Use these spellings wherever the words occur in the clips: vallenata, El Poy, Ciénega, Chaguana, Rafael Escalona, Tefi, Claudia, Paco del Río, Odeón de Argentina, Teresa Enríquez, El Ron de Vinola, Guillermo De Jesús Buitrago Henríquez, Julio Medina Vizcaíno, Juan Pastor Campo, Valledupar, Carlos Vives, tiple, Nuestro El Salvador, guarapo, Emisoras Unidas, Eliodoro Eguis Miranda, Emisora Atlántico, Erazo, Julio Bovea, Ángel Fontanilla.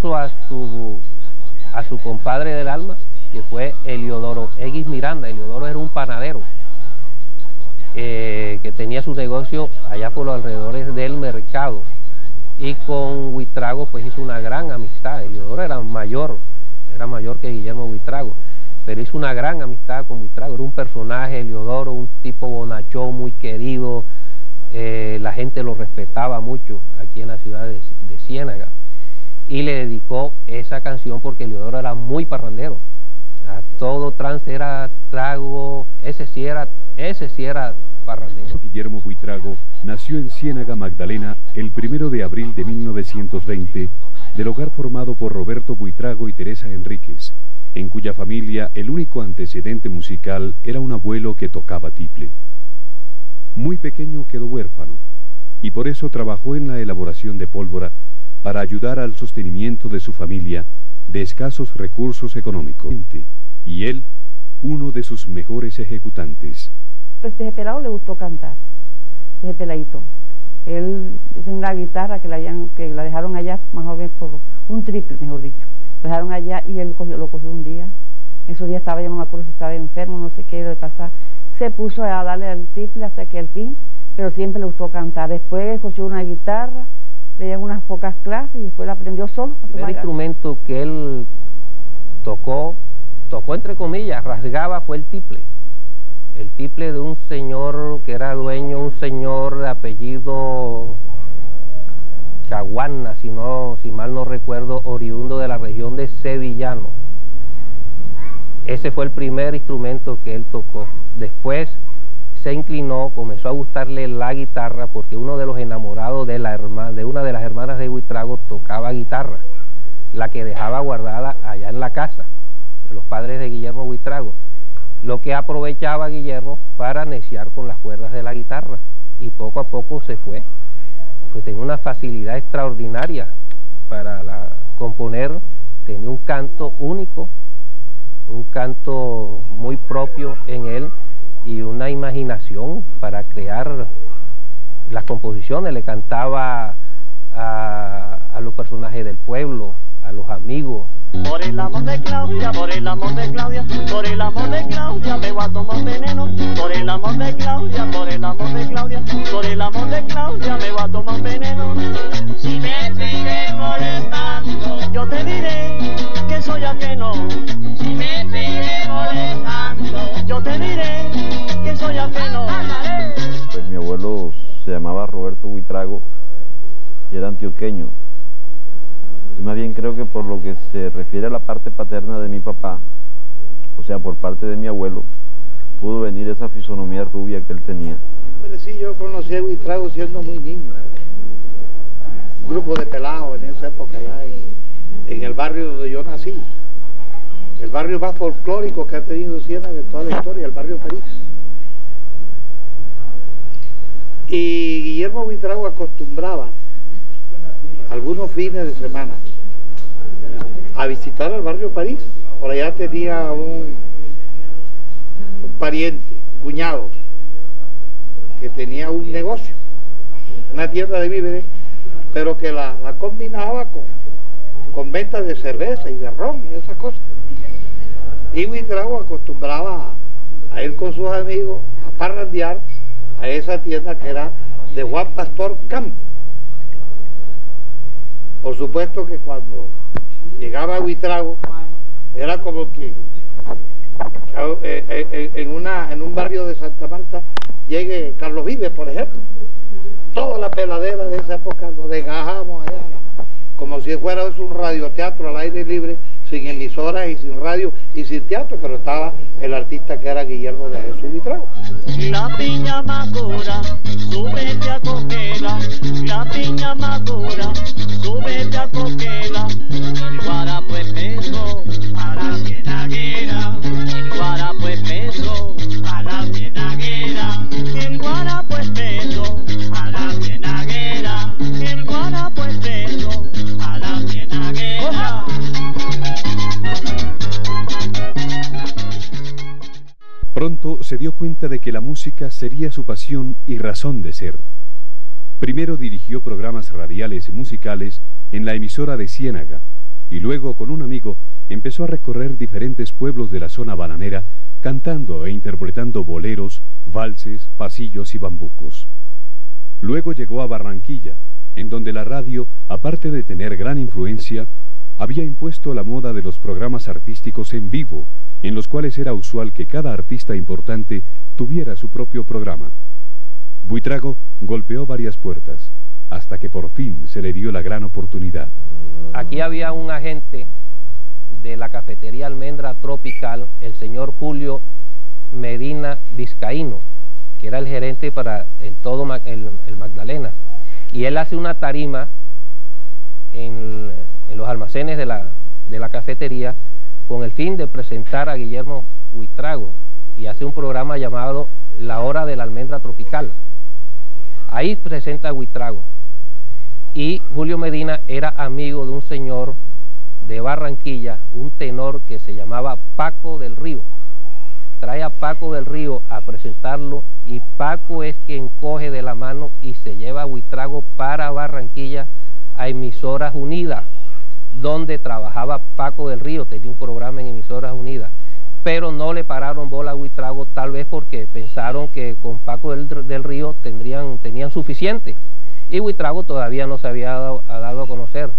puso a su compadre del alma, que fue Eliodoro Eguis Miranda. Eliodoro era un panadero que tenía su negocio allá por los alrededores del mercado, y con Buitrago pues hizo una gran amistad. Eliodoro era mayor que Guillermo Buitrago, pero hizo una gran amistad con Buitrago. Era un personaje, Eliodoro, un tipo bonachón, muy querido. La gente lo respetaba mucho aquí en la ciudad de Ciénaga, y le dedicó esa canción porque Eliodoro era muy parrandero. A todo trance era trago, ese sí era parrandero. Guillermo Buitrago nació en Ciénaga, Magdalena, el 1 de abril de 1920, del hogar formado por Roberto Buitrago y Teresa Enríquez, en cuya familia el único antecedente musical era un abuelo que tocaba tiple. Muy pequeño quedó huérfano, y por eso trabajó en la elaboración de pólvora para ayudar al sostenimiento de su familia, de escasos recursos económicos, y él, uno de sus mejores ejecutantes. Desde pelado le gustó cantar, desde peladito. Él tenía una guitarra que la dejaron allá, más o menos por un triple, mejor dicho. Lo dejaron allá y él lo cogió un día. Esos días estaba, yo no me acuerdo si estaba enfermo, no sé qué le pasaba. Se puso a darle al triple hasta que al fin, pero siempre le gustó cantar. Después cogió una guitarra, le dieron unas pocas clases y después la aprendió solo. El instrumento que él tocó entre comillas, rasgaba, fue el tiple. El tiple de un señor que era dueño, un señor de apellido Chaguana, si mal no recuerdo, oriundo de la región de Sevillano. Ese fue el primer instrumento que él tocó. Después se inclinó, comenzó a gustarle la guitarra, porque uno de los enamorados de una de las hermanas de Buitrago tocaba guitarra, la que dejaba guardada allá en la casa de los padres de Guillermo Buitrago, lo que aprovechaba Guillermo para neciar con las cuerdas de la guitarra, y poco a poco se fue. Tenía una facilidad extraordinaria para componer, tenía un canto único, un canto muy propio en él, y una imaginación para crear las composiciones. Le cantaba a los personajes del pueblo, a los amigos. Por el amor de Claudia, por el amor de Claudia, por el amor de Claudia me voy a tomar veneno. Por el amor de Claudia, por el amor de Claudia, por el amor de Claudia me voy a tomar veneno. Si me sigue molestando, yo te diré que soy ajeno. Si me sigue molestando, yo te diré que soy ajeno. Pues mi abuelo se llamaba Roberto Buitrago y era antioqueño. Más bien creo que por lo que se refiere a la parte paterna de mi papá, o sea, por parte de mi abuelo, pudo venir esa fisonomía rubia que él tenía. Pero sí, yo conocí a Buitrago siendo muy niño. Un grupo de pelados en esa época, allá en el barrio donde yo nací. El barrio más folclórico que ha tenido Ciénaga en toda la historia, el barrio París. Y Guillermo Buitrago acostumbraba algunos fines de semana a visitar al barrio París. Por allá tenía un pariente, cuñado, que tenía un negocio, una tienda de víveres, pero que la combinaba con ventas de cerveza y de ron y esas cosas. Y Buitrago acostumbraba a ir con sus amigos a parrandear a esa tienda que era de Juan Pastor Campo. Por supuesto que cuando llegaba Buitrago, era como que en un barrio de Santa Marta llegue Carlos Vives, por ejemplo. Toda la peladera de esa época nos desgajamos allá, como si fuera un radioteatro al aire libre, sin emisoras y sin radio y sin teatro, pero estaba el artista que era Guillermo De Jesús Buitrago. La piña madura, súbete a cogerla, la piña madura, súbete a cogerla, el guarapo es peso a la cienaguera, el guarapo es peso a la cienaguera, el guarapo es peso a la cienaguera, el guarapo es peso a la cienaguera. Pronto se dio cuenta de que la música sería su pasión y razón de ser. Primero dirigió programas radiales y musicales en la emisora de Ciénaga, y luego con un amigo empezó a recorrer diferentes pueblos de la zona bananera cantando e interpretando boleros, valses, pasillos y bambucos. Luego llegó a Barranquilla, en donde la radio, aparte de tener gran influencia, había impuesto la moda de los programas artísticos en vivo, en los cuales era usual que cada artista importante tuviera su propio programa. Buitrago golpeó varias puertas, hasta que por fin se le dio la gran oportunidad. Aquí había un agente de la cafetería Almendra Tropical, el señor Julio Medina Vizcaíno, que era el gerente para el Magdalena, y él hace una tarima en los almacenes de la cafetería con el fin de presentar a Guillermo Buitrago, y hace un programa llamado La Hora de la Almendra Tropical. Ahí presenta a Buitrago, y Julio Medina era amigo de un señor de Barranquilla, un tenor que se llamaba Paco del Río. Trae a Paco del Río a presentarlo, y Paco es quien coge de la mano y se lleva a Buitrago para Barranquilla, a Emisoras Unidas, donde trabajaba Paco del Río. Tenía un programa en Emisoras Unidas, pero no le pararon bola a Buitrago, tal vez porque pensaron que con Paco del Río tenían suficiente, y Buitrago todavía no se había dado a conocer.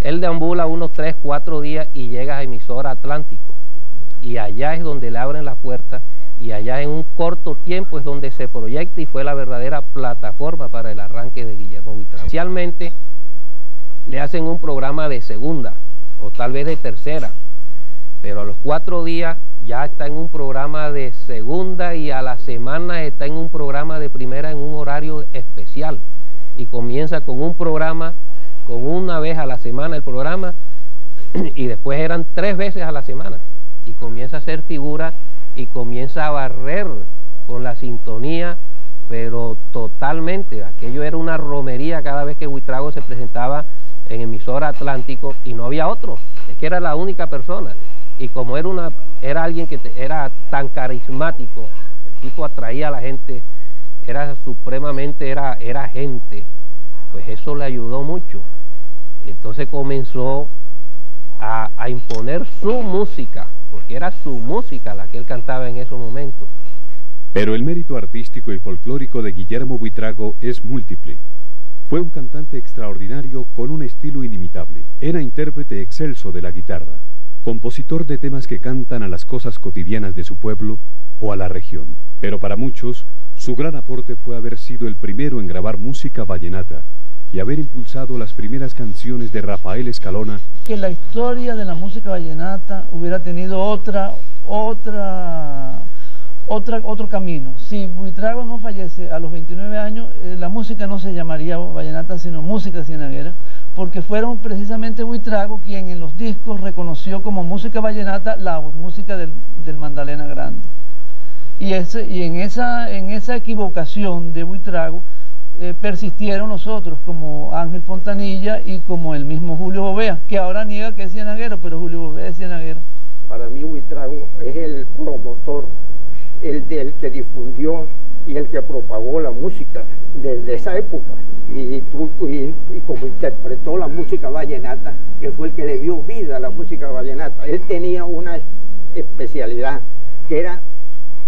Él deambula unos 3-4 días y llega a Emisora Atlántico, y allá es donde le abren las puertas, y allá en un corto tiempo es donde se proyecta y fue la verdadera plataforma para el arranque de Guillermo Buitrago. Inicialmente le hacen un programa de segunda o tal vez de tercera, pero a los 4 días ya está en un programa de segunda, y a la semana está en un programa de primera en un horario especial, y comienza con un programa con una vez a la semana el programa, y después eran 3 veces a la semana, y comienza a hacer figura y comienza a barrer con la sintonía, pero totalmente. Aquello era una romería cada vez que Buitrago se presentaba en Emisora Atlántico, y no había otro, es que era la única persona, y como era alguien que era tan carismático, el tipo atraía a la gente, era supremamente, era gente, pues eso le ayudó mucho. Entonces comenzó a imponer su música, porque era su música la que él cantaba en esos momentos. Pero el mérito artístico y folclórico de Guillermo Buitrago es múltiple. Fue un cantante extraordinario con un estilo inimitable. Era intérprete excelso de la guitarra, compositor de temas que cantan a las cosas cotidianas de su pueblo o a la región. Pero para muchos, su gran aporte fue haber sido el primero en grabar música vallenata y haber impulsado las primeras canciones de Rafael Escalona. Que la historia de la música vallenata hubiera tenido otro camino. Si Buitrago no fallece a los 29 años, la música no se llamaría vallenata, sino música cienaguera, porque fueron precisamente Buitrago quien en los discos reconoció como música vallenata la música del Magdalena Grande. Y en esa equivocación de Buitrago persistieron nosotros, como Ángel Fontanilla y como el mismo Julio Bovea, que ahora niega que es cienaguero, pero Julio Bovea es cienaguero. Para mí Buitrago es el promotor, el que difundió y el que propagó la música desde esa época, y como interpretó la música vallenata, que fue el que le dio vida a la música vallenata. Él tenía una especialidad, que era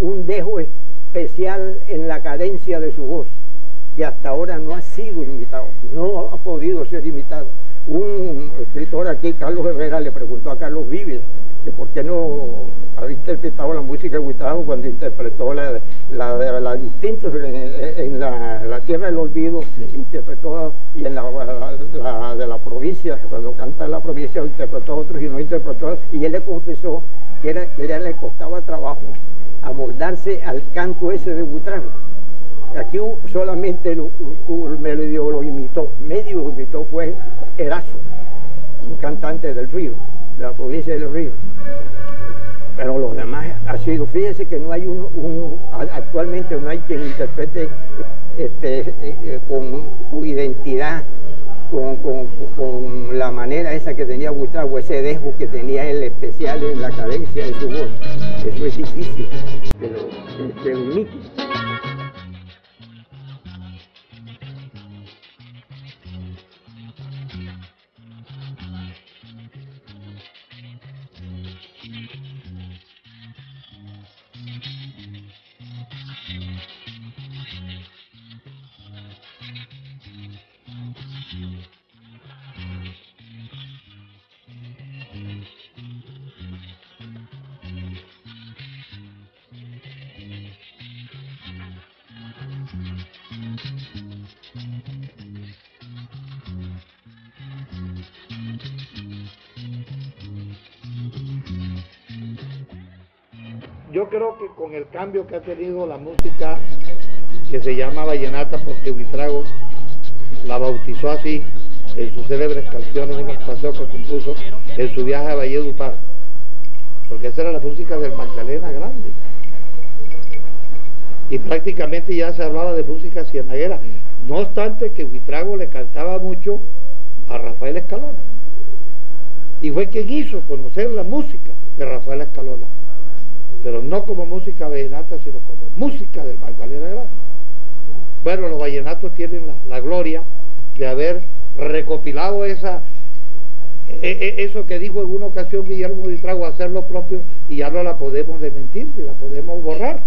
un dejo especial en la cadencia de su voz, que hasta ahora no ha sido imitado, no ha podido ser imitado. Un escritor aquí, Carlos Herrera, le preguntó a Carlos Vives que por qué no había interpretado la música de Buitrago cuando interpretó la distinta en la Tierra del Olvido, interpretó, y en la de la provincia, cuando canta en la provincia, interpretó a otros y no interpretó a otros, y él le confesó que le costaba trabajo amoldarse al canto ese de Buitrago. Aquí solamente lo imitó, medio imitó, fue Erazo, un cantante del Río, de la provincia del Río. Pero los demás ha sido, fíjense que no hay actualmente no hay quien interprete con identidad, con la manera esa que tenía Buitrago, ese dejo que tenía el especial en la cadencia de su voz. Eso es difícil, pero es un mito. Yo creo que con el cambio que ha tenido la música que se llama vallenata, porque Buitrago la bautizó así en sus célebres canciones, unos paseos que compuso en su viaje a Valledupar, porque esa era la música del Magdalena Grande, y prácticamente ya se hablaba de música cienaguera, no obstante que Buitrago le cantaba mucho a Rafael Escalona, y fue quien hizo conocer la música de Rafael Escalona, pero no como música vallenata, sino como música del Magdalena Grande. Bueno, los vallenatos tienen la gloria de haber recopilado eso que dijo en una ocasión Guillermo Buitrago, hacer lo propio, y ya no la podemos desmentir, ni la podemos borrar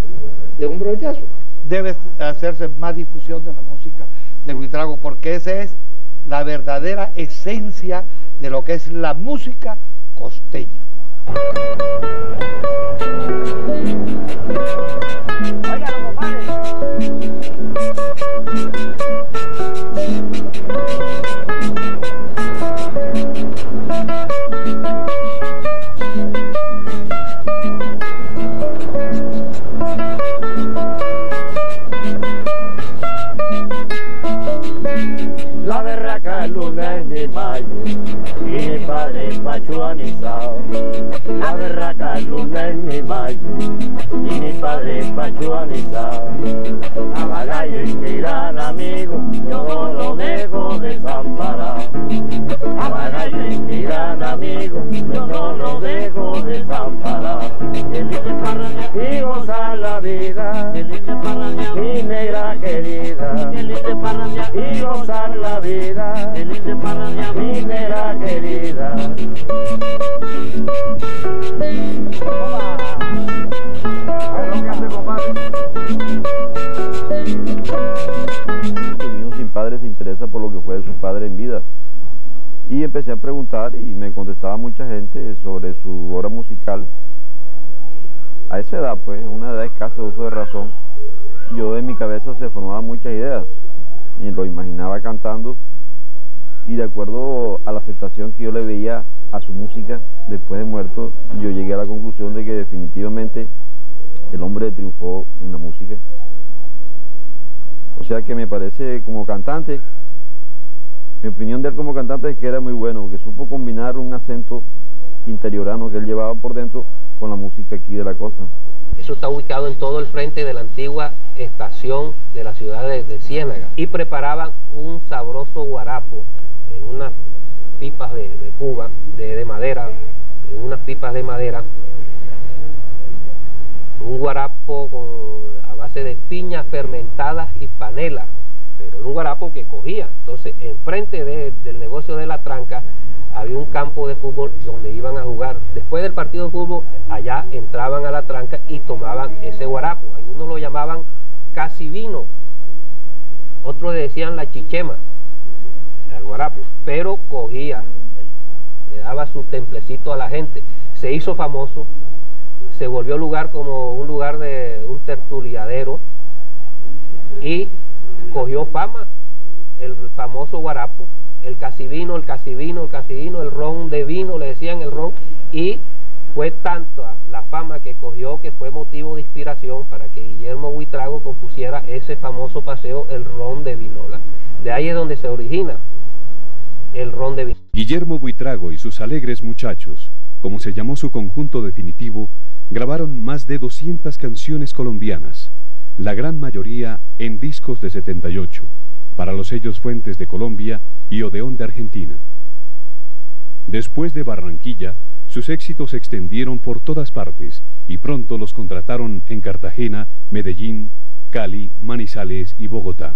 de un brochazo. Debe hacerse más difusión de la música de Buitrago, porque esa es la verdadera esencia de lo que es la música costeña. Oigan, la berraca luna en el valle tiene padre pachuanizado. La berraca luna en el valle tiene padre pachuanizado. A Magalle mi gran amigo yo no lo dejo desamparado. A Magalle mi gran amigo yo no lo dejo desamparado. Y goza la vida, mi negra querida, y goza la vida, mi negra querida. Un hijo sin padre se interesa por lo que fue su padre en vida, y empecé a preguntar y me contestaba mucha gente sobre su obra musical. A esa edad, pues, una edad escasa de uso de razón, yo en mi cabeza se formaban muchas ideas y lo imaginaba cantando, y de acuerdo a la aceptación que yo le veía a su música después de muerto, yo llegué a la conclusión de que definitivamente el hombre triunfó en la música. O sea que me parece, como cantante, mi opinión de él como cantante es que era muy bueno, que supo combinar un acento interiorano que él llevaba por dentro con la música aquí de la costa. Eso está ubicado en todo el frente de la antigua estación de la ciudad de Ciénega, y preparaban un sabroso guarapo en unas pipas de Cuba, de madera, en unas pipas de madera, un guarapo a base de piñas fermentadas y panela, pero era un guarapo que cogía. Entonces, enfrente del negocio de la tranca había un campo de fútbol donde iban a jugar. Después del partido de fútbol, allá entraban a la tranca y tomaban ese guarapo. Algunos lo llamaban casi vino, otros le decían la chichema al guarapo, pero cogía, le daba su templecito a la gente. Se hizo famoso, se volvió lugar como un lugar de un tertuliadero, y cogió fama el famoso guarapo, el casivino, el casivino, el casivino, el ron de vino, le decían el ron, y fue tanta la fama que cogió que fue motivo de inspiración para que Guillermo Buitrago compusiera ese famoso paseo, el Ron de Vinola. De ahí es donde se origina el Ron de Vinola. Guillermo Buitrago y sus alegres muchachos, como se llamó su conjunto definitivo, grabaron más de 200 canciones colombianas, la gran mayoría en discos de 78, para los sellos Fuentes de Colombia y Odeón de Argentina. Después de Barranquilla, sus éxitos se extendieron por todas partes y pronto los contrataron en Cartagena, Medellín, Cali, Manizales y Bogotá.